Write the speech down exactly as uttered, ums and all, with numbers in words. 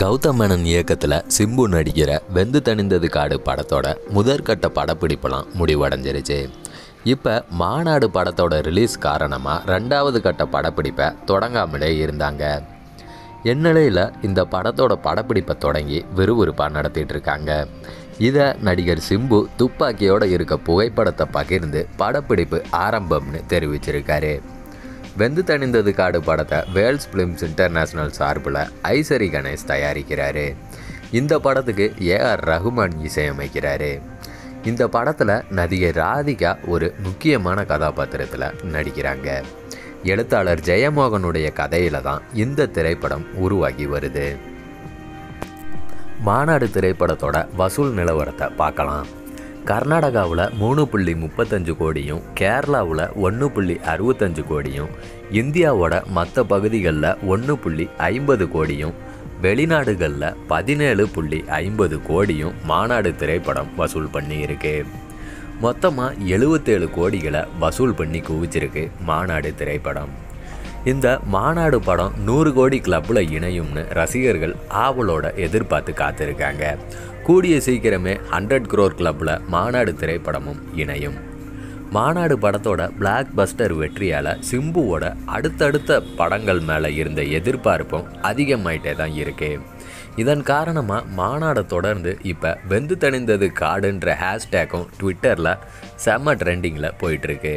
கௌதம் மேனன் இயக்கத்துல சிம்பு நடிக்கிற வெந்து தணிந்தது காடு படத்தோட முதற்கட்ட படப்பிடிப்பெல்லாம் முடிவடைஞ்சிருச்சு. இப்போ மாநாடு படத்தோட ரிலீஸ் காரணமாக ரெண்டாவது கட்ட படப்பிடிப்பை தொடங்காமலே இருந்தாங்க. இந்நிலையில் இந்த படத்தோட படப்பிடிப்பை தொடங்கி விறுவிறுப்பாக நடத்திட்டு இருக்காங்க. இதை நடிகர் சிம்பு துப்பாக்கியோடு இருக்க புகைப்படத்தை பகிர்ந்து படப்பிடிப்பு ஆரம்பம்னு தெரிவிச்சிருக்காரு. வெந்து தணிந்தது காடு படத்தை வேல்ஸ் ஃபிலிம்ஸ் இன்டர்நேஷ்னல் சார்பில் ஐசரி கணேஷ் தயாரிக்கிறாரு. இந்த படத்துக்கு ஏ ஆர் ரஹ்மான் இசையமைக்கிறாரு. இந்த படத்தில் நடிகை ராதிகா ஒரு முக்கியமான கதாபாத்திரத்தில் நடிக்கிறாங்க. எழுத்தாளர் ஜெயமோகனுடைய கதையில் தான் இந்த திரைப்படம் உருவாகி வருது. மாநாடு திரைப்படத்தோட வசூல் நிலவரத்தை பார்க்கலாம். கர்நாடகாவில் மூணு புள்ளி முப்பத்தஞ்சு கோடியும் கேரளாவில் ஒன்று புள்ளி அறுபத்தஞ்சு கோடியும் இந்தியாவோட மற்ற பகுதிகளில் ஒன்று புள்ளி ஐம்பது கோடியும் வெளிநாடுகளில் பதினேழு புள்ளி ஐம்பது கோடியும் மாநாடு திரைப்படம் வசூல் பண்ணியிருக்கு. மொத்தமாக எழுபத்தேழு கோடிகளை வசூல் பண்ணி குவிச்சிருக்கு மாநாடு திரைப்படம். இந்த மாநாடு படம் நூறு கோடி கிளப்பில் இணையும்னு ரசிகர்கள் ஆவலோட எதிர்பார்த்து காத்திருக்காங்க. கூடிய சீக்கிரமே ஹண்ட்ரட் க்ரோர் கிளப்பில் மாநாடு திரைப்படமும் இணையும். மாநாடு படத்தோட பிளாக் பஸ்டர் வெற்றியால் சிம்புவோட அடுத்தடுத்த படங்கள் மேலே இருந்த எதிர்பார்ப்பும் அதிகமாயிட்டே தான் இருக்கு. இதன் காரணமாக மாநாடை தொடர்ந்து இப்போ வெந்து தணிந்தது காடுன்ற ஹேஷ்டேக்கும் ட்விட்டரில் செம்ம ட்ரெண்டிங்கில் போயிட்டுருக்கு.